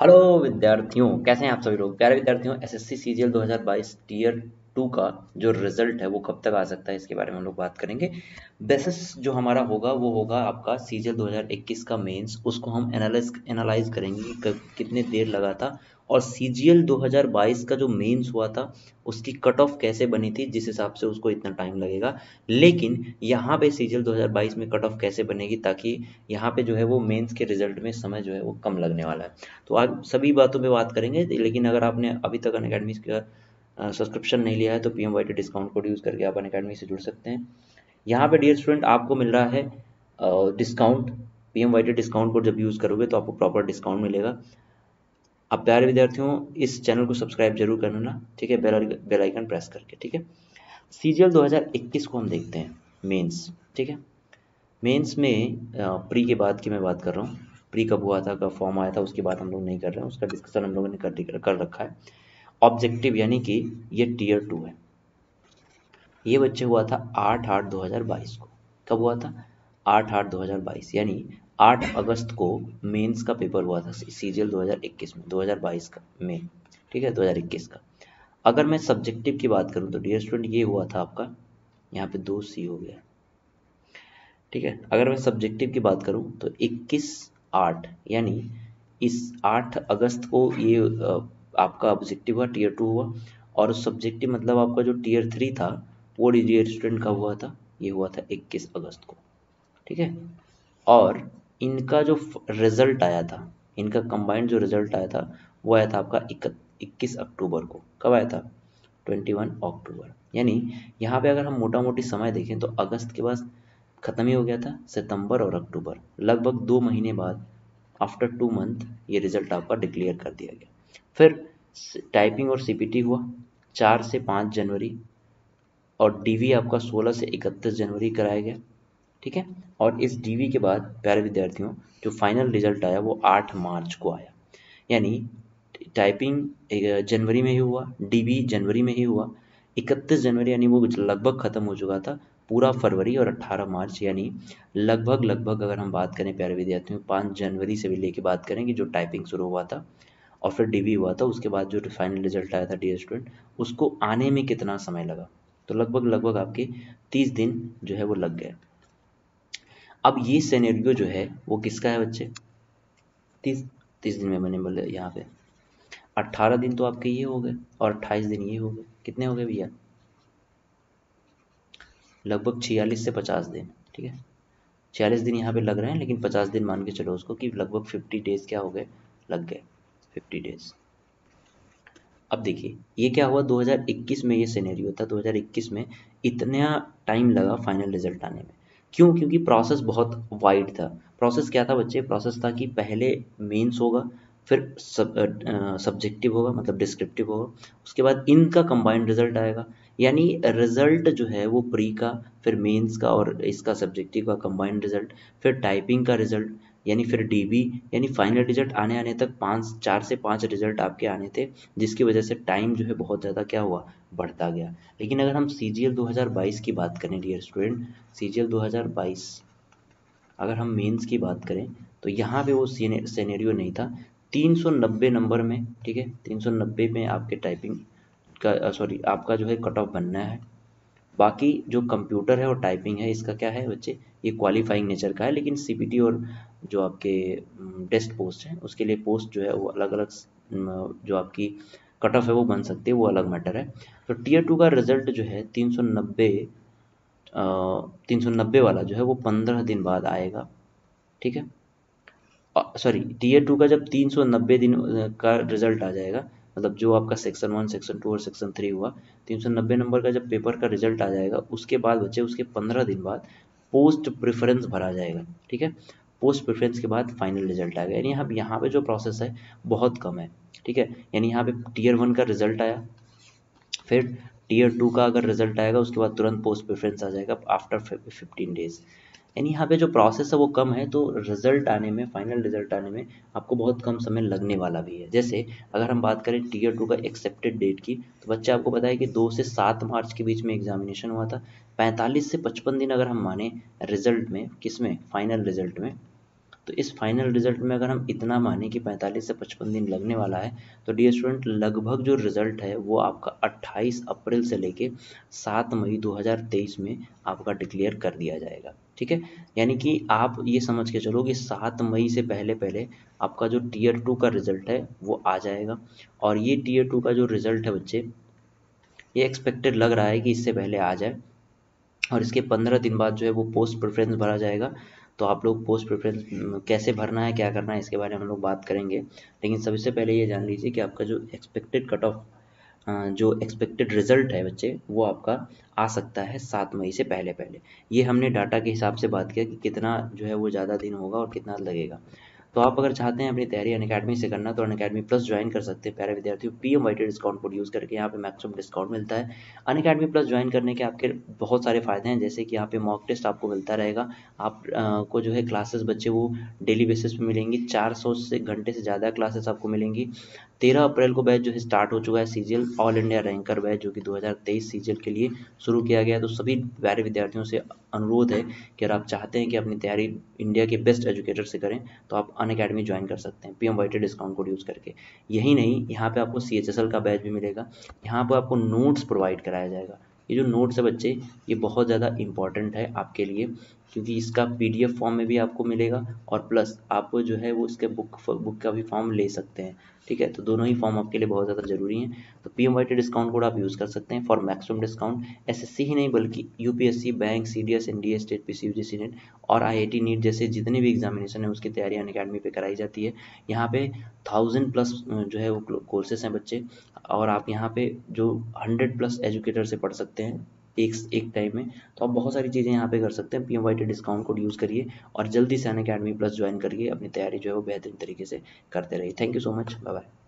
Hello विद्यार्थियों, कैसे हैं आप सभी लोग। प्यारे विद्यार्थियों, एसएससी सीजीएल 2022 टीयर 2 का जो रिजल्ट है वो कब तक आ सकता है इसके बारे में हम लोग बात करेंगे। बेसिस जो हमारा होगा वो होगा आपका सीजीएल 2021 का मेंस, उसको हम एनालाइज करेंगे कि कितने देर लगा था, और सीजीएल 2022 का जो मेंस हुआ था उसकी कट ऑफ कैसे बनी थी, जिस हिसाब से उसको इतना टाइम लगेगा। लेकिन यहाँ पे सीजीएल 2022 में कट ऑफ कैसे बनेगी, ताकि यहाँ पे जो है वो मेंस के रिजल्ट में समय जो है वो कम लगने वाला है। तो आज सभी बातों पे बात करेंगे। लेकिन अगर आपने अभी तक अनअकैडमी का सब्सक्रिप्शन नहीं लिया है तो PMYTI डिस्काउंट कोड यूज़ करके आप अनअकैडमी से जुड़ सकते हैं। यहाँ पर डियर स्टूडेंट आपको मिल रहा है डिस्काउंट, PMYTI डिस्काउंट कोड जब यूज़ करोगे तो आपको प्रॉपर डिस्काउंट मिलेगा। आप प्यारे विद्यार्थियों इस चैनल को सब्सक्राइब जरूर करना ना, ठीक है, बेल आइकन प्रेस करके, ठीक है। सीजीएल 2021 को हम देखते हैं मेंस, ठीक है। मेंस में प्री के बाद की मैं बात कर रहा हूँ, प्री कब हुआ था, कब फॉर्म आया था, उसकी बात हम लोग नहीं कर रहे हैं, उसका डिस्कशन हम लोगों ने कर रखा है। ऑब्जेक्टिव यानी कि ये टीयर 2 है, ये बच्चे हुआ था 8/8/2022 को। कब हुआ था? 8/8/2022, यानी 8 अगस्त को मेंस का पेपर हुआ था सीजीएल 2021 में, 2022 का में, ठीक है, 2021 का। अगर मैं सब्जेक्टिव की बात करूं तो डियर स्टूडेंट ये हुआ था आपका, यहाँ पे 2C हो गया, ठीक है। अगर मैं सब्जेक्टिव की बात करूं तो 21/8 यानी इस 8 अगस्त को ये आपका ऑब्जेक्टिव हुआ, टीयर 2 हुआ। और सब्जेक्टिव मतलब आपका जो टीयर 3 था वो डियर स्टूडेंट कब हुआ था? ये हुआ था 21 अगस्त को, ठीक है। और इनका जो रिजल्ट आया था, इनका कंबाइंड जो रिजल्ट आया था वो आया था आपका 21 अक्टूबर को। कब आया था? 21 अक्टूबर। यानी यहाँ पे अगर हम मोटा मोटी समय देखें तो अगस्त के बाद ख़त्म ही हो गया था, सितंबर और अक्टूबर, लगभग 2 महीने बाद, आफ्टर 2 मंथ ये रिज़ल्ट आपका डिक्लेयर कर दिया गया। फिर टाइपिंग और CPT हुआ 4 से 5 जनवरी, और DV आपका 16 से 31 जनवरी कराया गया, ठीक है। और इस DV के बाद प्यारे विद्यार्थियों जो फाइनल रिजल्ट आया वो 8 मार्च को आया। यानी टाइपिंग जनवरी में ही हुआ, DV जनवरी में ही हुआ, 31 जनवरी यानी वो लगभग ख़त्म हो चुका था, पूरा फरवरी और 18 मार्च यानी लगभग अगर हम बात करें प्यारे विद्यार्थियों 5 जनवरी से भी लेके बात करें कि जो टाइपिंग शुरू हुआ था और फिर DV हुआ था, उसके बाद जो फाइनल रिजल्ट आया था डियर स्टूडेंट, उसको आने में कितना समय लगा, तो लगभग आपके 30 दिन जो है वो लग गए। अब ये सिनेरियो जो है वो किसका है बच्चे? 30 दिन में मैंने बोला, यहाँ पे 18 दिन तो आपके ये हो गए और 28 दिन ये हो गए, कितने हो गए भैया? लगभग 46 से 50 दिन, ठीक है। 46 दिन यहाँ पे लग रहे हैं, लेकिन 50 दिन मान के चलो उसको, कि लगभग 50 डेज क्या हो गए, लग गए 50 डेज। अब देखिए ये क्या हुआ, 2021 में ये सिनेरियो था, 2021 में इतना टाइम लगा फाइनल रिजल्ट आने में। क्यों? क्योंकि प्रोसेस बहुत वाइड था। प्रोसेस क्या था बच्चे? प्रोसेस था कि पहले मेंस होगा, फिर सब्जेक्टिव होगा, मतलब डिस्क्रिप्टिव होगा, उसके बाद इनका कंबाइंड रिजल्ट आएगा। यानी रिजल्ट जो है वो प्री का, फिर मेंस का और इसका सब्जेक्टिव का कंबाइंड रिजल्ट, फिर टाइपिंग का रिजल्ट, यानी फिर DV, यानी फाइनल रिजल्ट आने तक 4 से 5 रिजल्ट आपके आने थे, जिसकी वजह से टाइम जो है बहुत ज़्यादा क्या हुआ, बढ़ता गया। लेकिन अगर हम सीजीएल 2022 की बात करें डियर स्टूडेंट, सीजीएल 2022 अगर हम मेंस की बात करें तो यहाँ पे वो सिनेरियो नहीं था। 390 नंबर में, ठीक है, 390 में आपके टाइपिंग का आपका जो है कट ऑफ बनना है। बाकी जो कंप्यूटर है और टाइपिंग है इसका क्या है बच्चे, ये क्वालिफाइंग नेचर का है। लेकिन CPT और जो आपके टेस्ट पोस्ट हैं उसके लिए पोस्ट जो है वो अलग अलग, जो आपकी कट ऑफ है वो बन सकती है, वो अलग मैटर है। तो टीयर 2 का रिजल्ट जो है 390 वाला जो है वो 15 दिन बाद आएगा, ठीक है। टीयर 2 का जब 390 दिन का रिजल्ट आ जाएगा, मतलब जो आपका सेक्शन 1, सेक्शन 2 और सेक्शन 3 हुआ, 390 नंबर का जब पेपर का रिजल्ट आ जाएगा, उसके बाद बच्चे उसके 15 दिन बाद पोस्ट प्रेफरेंस भरा जाएगा, ठीक है। पोस्ट प्रेफरेंस के बाद फाइनल रिजल्ट आएगा। यानी यहाँ पे जो प्रोसेस है बहुत कम है, ठीक है। यानी यहाँ पे टीयर 1 का रिजल्ट आया, फिर टीयर 2 का अगर रिजल्ट आएगा उसके बाद तुरंत पोस्ट प्रेफरेंस आ जाएगा आफ्टर 15 डेज। यानी यहाँ पे जो प्रोसेस है वो कम है, तो रिजल्ट आने में, फाइनल रिजल्ट आने में आपको बहुत कम समय लगने वाला भी है। जैसे अगर हम बात करें टीयर 2 का एक्सेप्टेड डेट की, तो बच्चे आपको पता है कि 2 से 7 मार्च के बीच में एग्जामिनेशन हुआ था। 45 से 55 दिन अगर हम माने रिजल्ट में, किस में, फाइनल रिजल्ट में, तो इस फाइनल रिजल्ट में अगर हम इतना माने कि 45 से 55 दिन लगने वाला है, तो डियर स्टूडेंट लगभग जो रिज़ल्ट है वो आपका 28 अप्रैल से लेके 7 मई 2023 में आपका डिक्लेयर कर दिया जाएगा। ठीक है, यानी कि आप ये समझ के चलो कि 7 मई से पहले पहले आपका जो टीयर टू का रिज़ल्ट है वो आ जाएगा। और ये टीयर टू का जो रिज़ल्ट है बच्चे, ये एक्सपेक्टेड लग रहा है कि इससे पहले आ जाए। और इसके 15 दिन बाद जो है वो पोस्ट प्रेफरेंस भरा जाएगा। तो आप लोग पोस्ट प्रेफरेंस कैसे भरना है, क्या करना है, इसके बारे में हम लोग बात करेंगे। लेकिन सबसे पहले ये जान लीजिए कि आपका जो एक्सपेक्टेड कट ऑफ, जो एक्सपेक्टेड रिजल्ट है बच्चे, वो आपका आ सकता है 7 मई से पहले पहले। ये हमने डाटा के हिसाब से बात किया कि कितना जो है वो ज़्यादा दिन होगा और कितना लगेगा। तो आप अगर चाहते हैं अपनी तैयारी अनअकैडमी से करना तो अनअकैडमी प्लस ज्वाइन कर सकते हैं। प्यारे विद्यार्थियों, PMYTI डिस्काउंट कोड यूज़ करके यहाँ पे मैक्सिमम डिस्काउंट मिलता है। अनअकैडमी प्लस ज्वाइन करने के आपके बहुत सारे फायदे हैं, जैसे कि यहाँ पे मॉक टेस्ट आपको मिलता रहेगा। आपको जो है क्लासेस बच्चे वो डेली बेसिस पे मिलेंगी। 400 से घंटे से ज़्यादा क्लासेस आपको मिलेंगी। 13 अप्रैल को बैच जो है स्टार्ट हो चुका है। CGL all India ranker batch जो कि 2023 CGL के लिए शुरू किया गया। तो सभी प्यारे विद्यार्थियों से अनुरोध है कि अगर आप चाहते हैं कि अपनी तैयारी इंडिया के बेस्ट एजुकेटर से करें तो आप अनअकैडमी ज्वाइन कर सकते हैं PMYTI डिस्काउंट कोड यूज़ करके। यही नहीं, यहाँ पे आपको CHSL का बैच भी मिलेगा। यहाँ पर आपको नोट्स प्रोवाइड कराया जाएगा। ये जो नोट्स है बच्चे, ये बहुत ज़्यादा इंपॉर्टेंट है आपके लिए, क्योंकि इसका PDF फॉर्म में भी आपको मिलेगा और प्लस आप जो है वो इसके बुक का भी फॉर्म ले सकते हैं। ठीक है, तो दोनों ही फॉर्म आपके लिए बहुत ज़्यादा ज़रूरी हैं। तो PMYTI डिस्काउंट कोड आप यूज़ कर सकते हैं फॉर मैक्सिमम डिस्काउंट। SSC ही नहीं बल्कि UPSC, bank, CDS, NDA, state PSC, UGC NET और IIT नीट जैसे जितने भी एग्जामिनेशन है उसकी तैयारी अनअकैडमी पे कराई जाती है। यहाँ पे 1000+ जो है वो कोर्सेस हैं बच्चे, और आप यहाँ पे जो 100+ एजुकेटर से पढ़ सकते हैं एक टाइम में। तो आप बहुत सारी चीज़ें यहाँ पे कर सकते हैं। PMYTI डिस्काउंट कोड यूज़ करिए और जल्दी से अनअकैडमी प्लस ज्वाइन करिए। अपनी तैयारी जो है वो बेहतरीन तरीके से करते रहिए। Thank you so much, bye bye.